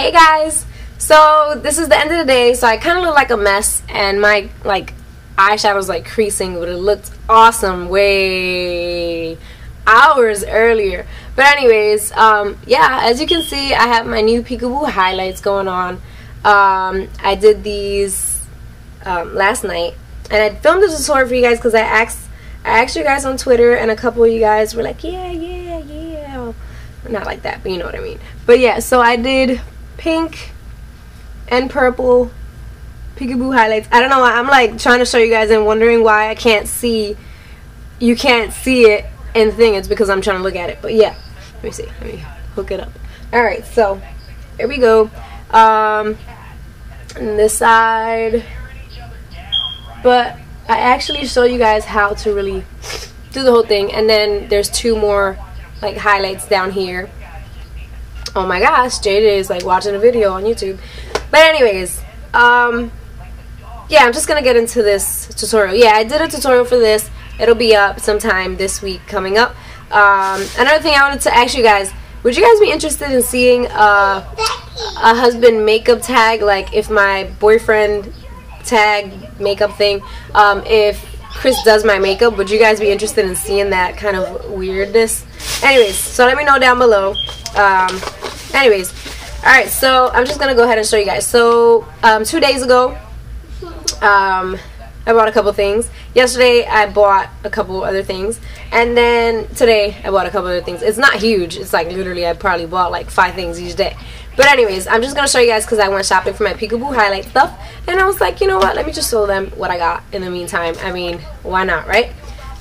Hey guys! So this is the end of the day, so I kind of look like a mess and my eyeshadows creasing, but it looked awesome way hours earlier. But anyways, yeah, as you can see, I have my new Peekaboo highlights going on. I did these last night, and I filmed this tutorial for you guys because I asked you guys on Twitter, and a couple of you guys were like, yeah. Not like that, but you know what I mean. But yeah, so I did pink and purple Peekaboo highlights. I don't know why I'm trying to show you guys and wondering why I can't see. You can't see it in thing. It's because I'm trying to look at it. But yeah, let me see. Let me hook it up. All right, so here we go. And this side. But I actually show you guys how to really do the whole thing, and then there's two more highlights down here. Oh my gosh, Jada is watching a video on YouTube. But anyways, yeah, I'm just gonna get into this tutorial. Yeah, I did a tutorial for this. It'll be up sometime this week coming up. Another thing I wanted to ask you guys, would you guys be interested in seeing a husband makeup tag, if my boyfriend tag makeup thing, if Chris does my makeup? Would you guys be interested in seeing that kind of weirdness? Anyways, so let me know down below. Anyways, alright, so I'm just gonna go ahead and show you guys. So 2 days ago I bought a couple things. Yesterday I bought a couple other things, and then today I bought a couple other things. It's not huge, it's literally I probably bought 5 things each day. But anyways, I'm just gonna show you guys because I went shopping for my Peekaboo highlight stuff, and I was like, you know what, let me just show them what I got in the meantime. I mean, why not, right?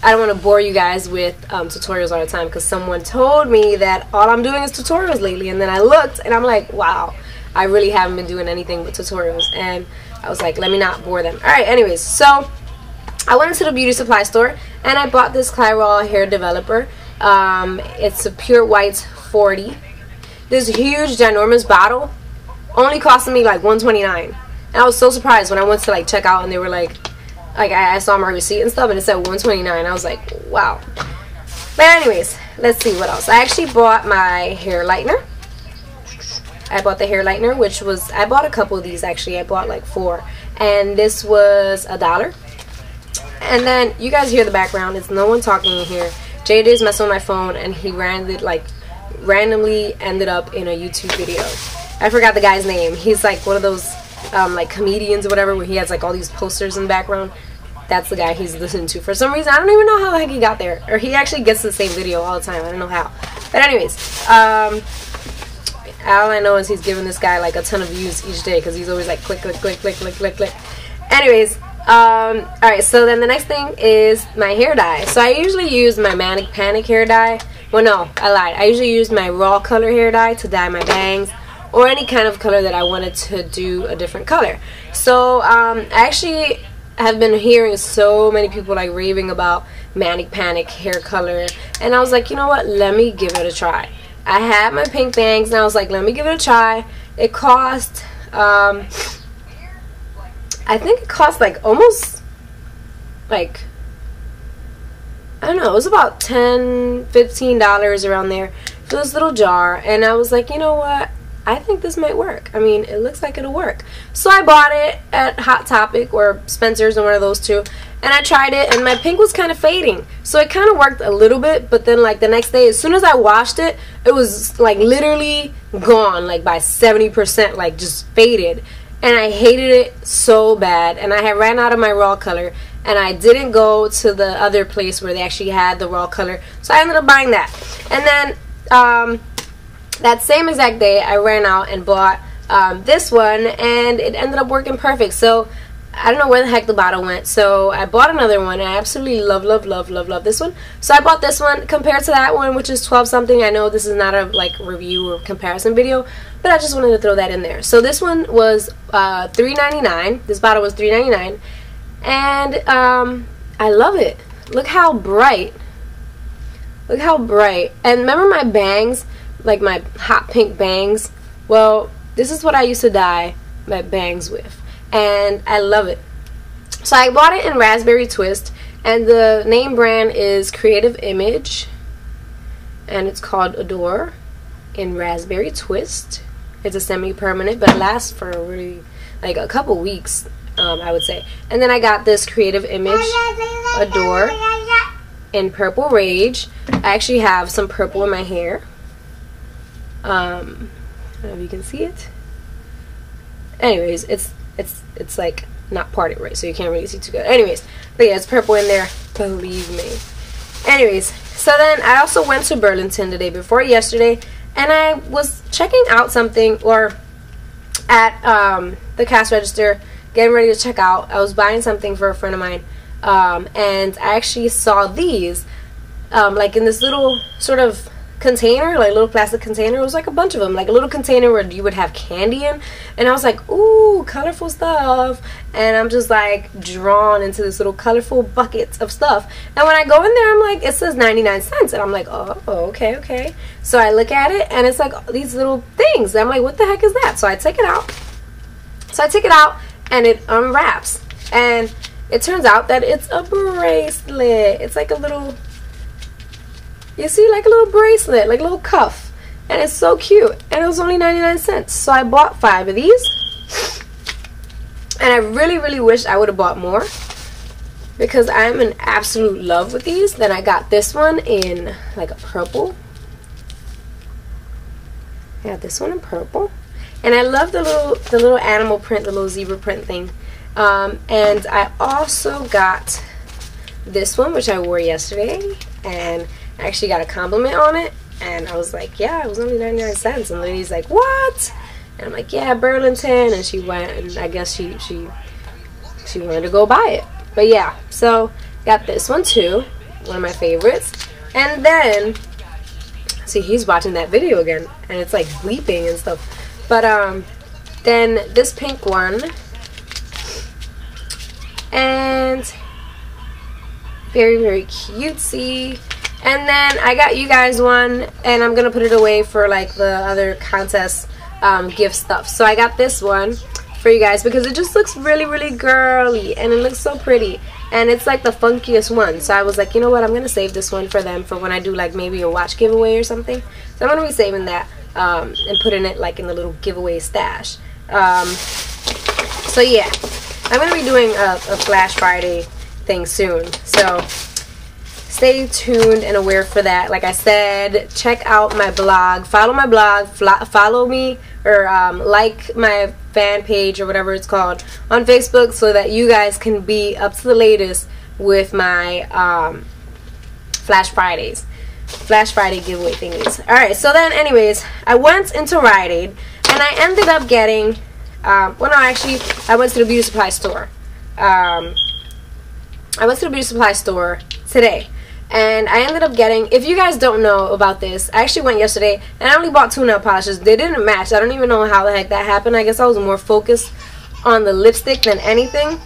I don't want to bore you guys with tutorials all the time, because someone told me that all I'm doing is tutorials lately, and then I looked and I'm like, wow, I really haven't been doing anything but tutorials, and I was like, let me not bore them. Alright, anyways, so I went into the beauty supply store and I bought this Clairol hair developer. It's a pure white 40. This huge ginormous bottle only costing me $129, and I was so surprised when I went to check out, and they were like I saw my receipt and stuff, and it said $129. I was like, wow. But anyways, let's see what else. I actually bought my hair lightener. I bought the hair lightener, which was, I bought a couple of these actually. I bought 4, and this was $1. And then you guys hear the background. It's no one talking in here. Jada is messing with my phone, and he randomly ended up in a YouTube video. I forgot the guy's name. He's one of those comedians or whatever, where he has all these posters in the background. That's the guy he's listening to for some reason. I don't even know how the heck he got there, or he actually gets the same video all the time. I don't know how. But anyways, all I know is he's giving this guy a ton of views each day, because he's always click, click, click, click, click, click, click. Anyways, all right, so then the next thing is my hair dye. So I usually use my Manic Panic hair dye. Well, no, I lied. I usually use my Raw Color hair dye to dye my bangs, or any kind of color that I wanted to do a different color. So I actually have been hearing so many people raving about Manic Panic hair color, and I was like, you know what, let me give it a try. I had my pink bangs, and I was like, let me give it a try. It cost I think it cost almost I don't know, it was about $10–$15 around there for this little jar, and I was like, you know what, I think this might work. I mean, it looks it'll work. So I bought it at Hot Topic or Spencer's, or one of those two, and I tried it, and my pink was kind of fading. So it kind of worked a little bit, but then the next day, as soon as I washed it, it was literally gone, by 70%, just faded. And I hated it so bad, and I had ran out of my Raw Color, and I didn't go to the other place where they actually had the Raw Color, so I ended up buying that. And then that same exact day, I ran out and bought this one, and it ended up working perfect. So I don't know where the heck the bottle went. So I bought another one, and I absolutely love this one. So I bought this one compared to that one, which is 12 something. I know this is not a review or comparison video, but I just wanted to throw that in there. So this one was $3.99. This bottle was $3.99, and I love it. Look how bright. Look how bright. And remember my bangs. My hot pink bangs, well, this is what I used to dye my bangs with, and I love it. So I bought it in Raspberry Twist, and the name brand is Creative Image, and it's called Adore in Raspberry Twist. It's a semi-permanent, but it lasts for really like a couple weeks, I would say. And then I got this Creative Image Adore in Purple Rage. I actually have some purple in my hair. I don't know if you can see it. Anyways, it's like not parted right, so you can't really see too good. Anyways, but yeah, it's purple in there, believe me. Anyways, so then I also went to Burlington the day before yesterday, and I was checking out something, or at the cash register, getting ready to check out. I was buying something for a friend of mine, and I actually saw these, like in this little sort of container, like little plastic container. It was like a bunch of them, like a little container where you would have candy in, and I was like, ooh, colorful stuff, and I'm just like drawn into this little colorful buckets of stuff. And when I go in there, I'm like, it says 99 cents, and I'm like, oh, okay, okay. So I look at it, and it's like these little things, and I'm like, what the heck is that? So I take it out, and it unwraps, and it turns out that it's a bracelet. It's like a little, you see, like a little bracelet, like a little cuff, and it's so cute, and it was only 99 cents. So I bought 5 of these, and I really wish I would have bought more, because I'm in absolute love with these. Then I got this one in like a purple. I got this one in purple, and I love the little animal print, the little zebra print thing. And I also got this one, which I wore yesterday, and I actually got a compliment on it, and I was like, yeah, it was only 99 cents. And the lady's like, what? And I'm like, yeah, Burlington. And she went, and I guess she wanted to go buy it. But yeah, so got this one too, one of my favorites. And then, see, he's watching that video again, and it's like weeping and stuff. But then this pink one, and very cutesy. And then I got you guys one, and I'm going to put it away for like the other contest gift stuff. So I got this one for you guys because it just looks really girly, and it looks so pretty, and it's like the funkiest one. So I was like, you know what, I'm going to save this one for them for when I do like maybe a watch giveaway or something. So I'm going to be saving that and putting it like in the little giveaway stash. So yeah, I'm going to be doing a Flash Friday thing soon. So stay tuned and aware for that. Like I said, check out my blog, follow my blog, follow me, or like my fan page or whatever it's called on Facebook, so that you guys can be up to the latest with my Flash Friday giveaway thingies. Alright, so then anyways, I went into Rite Aid, and I ended up getting well, no, actually I went to the beauty supply store. I went to the beauty supply store today, and I ended up getting, if you guys don't know about this, I actually went yesterday, and I only bought 2 nail polishes. They didn't match. I don't even know how the heck that happened. I guess I was more focused on the lipstick than anything.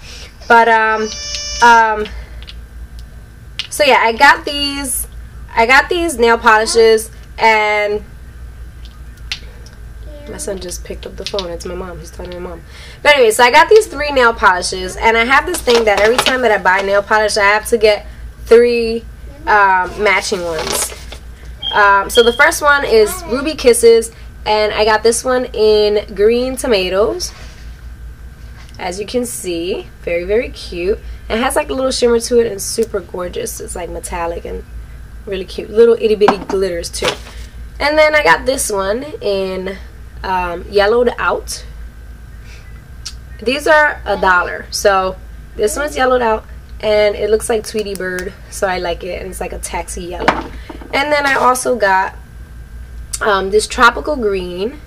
But so yeah, I got these nail polishes, and my son just picked up the phone. It's my mom. He's talking to my mom. But anyway, so I got these 3 nail polishes, and I have this thing that every time that I buy nail polish, I have to get 3 matching ones. So the first one is Ruby Kisses, and I got this one in Green Tomatoes. As you can see, very cute. It has like a little shimmer to it, and super gorgeous. It's like metallic and really cute. Little itty bitty glitters too. And then I got this one in Yellowed Out. These are $1, so this one's yellowed out, and it looks like Tweety Bird, so I like it, and it's like a taxi yellow. And then I also got this tropical green,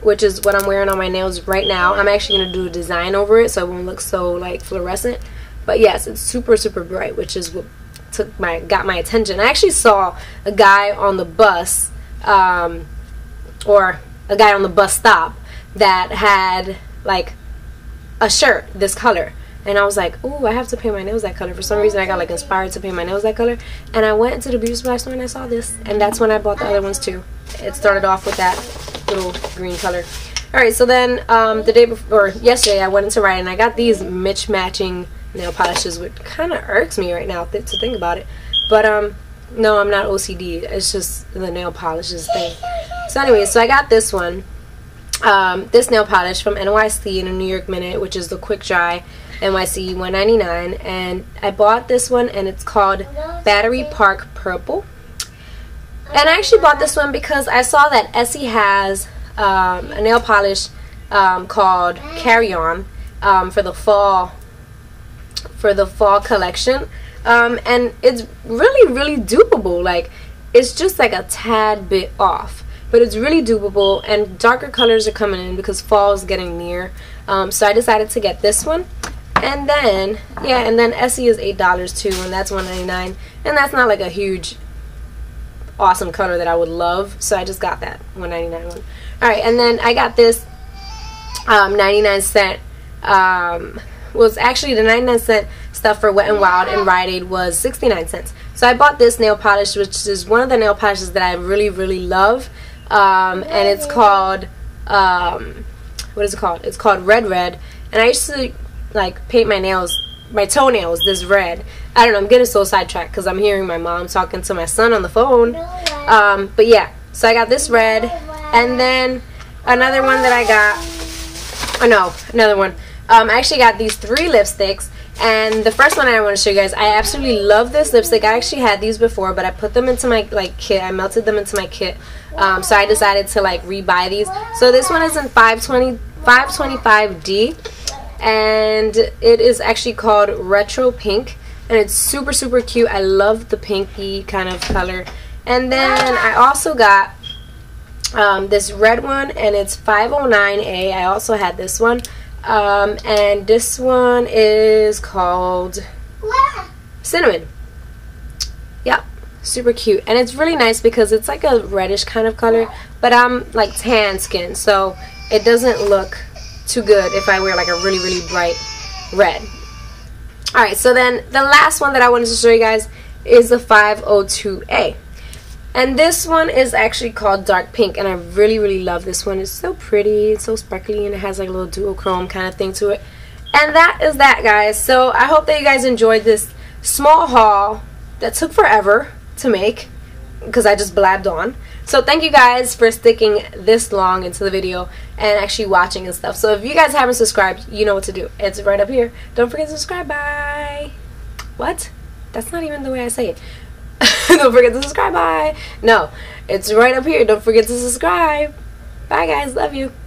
which is what I'm wearing on my nails right now. I'm actually going to do a design over it so it won't look so like fluorescent. But yes, it's super bright, which is what got my attention. I actually saw a guy on the bus, or a guy on the bus stop, that had like a shirt this color. And I was like, ooh, I have to paint my nails that color. For some reason, I got like inspired to paint my nails that color. And I went to the beauty supply store and I saw this. And that's when I bought the other ones too. It started off with that little green color. Alright, so then the day before, or yesterday, I went into Rite Aid, and I got these mismatching nail polishes, which kind of irks me right now to think about it. But no, I'm not OCD. It's just the nail polishes thing. So anyway, so I got this one. This nail polish from NYC in a New York Minute, which is the Quick Dry NYC $1.99, and I bought this one and it's called Battery Park Purple. And I actually bought this one because I saw that Essie has a nail polish called Carry On for the fall collection, and it's really doable. Like, it's just like a tad bit off, but it's really doable, and darker colors are coming in because fall is getting near. So I decided to get this one. And then, yeah, and then Essie is $8 too, and that's $1.99, and that's not like a huge awesome color that I would love, so I just got that $1.99 one. Alright, and then I got this 99 cent, was actually the 99 cent stuff for Wet n Wild and Rite Aid was 69 cents. So I bought this nail polish, which is one of the nail polishes that I really love, and it's called what is it called? It's called Red Red, and I used to like paint my nails, my toenails this red. I don't know, I'm getting so sidetracked because I'm hearing my mom talking to my son on the phone. But yeah, so I got this red, and then another one that I got, I actually got these three lipsticks, and the first one I want to show you guys, I absolutely love this lipstick. I actually had these before, but I put them into my kit. I melted them into my kit, so I decided to like rebuy these. So this one is in 525D, and it is actually called Retro Pink, and it's super cute. I love the pinky kind of color. And then I also got this red one, and it's 509A. I also had this one, and this one is called Cinnamon. Yep, super cute, and it's really nice because it's like a reddish kind of color, but I'm like tan skin, so it doesn't look too good if I wear like a really bright red. Alright, so then the last one that I wanted to show you guys is the 502A, and this one is actually called Dark Pink, and I really love this one. It's so pretty, it's so sparkly, and it has like a little duochrome kind of thing to it. And that is that, guys. So I hope that you guys enjoyed this small haul that took forever to make because I just blabbed on. So thank you guys for sticking this long into the video and actually watching and stuff. So if you guys haven't subscribed, you know what to do. It's right up here. Don't forget to subscribe. Bye. What? That's not even the way I say it. Don't forget to subscribe. Bye. No, it's right up here. Don't forget to subscribe. Bye, guys. Love you.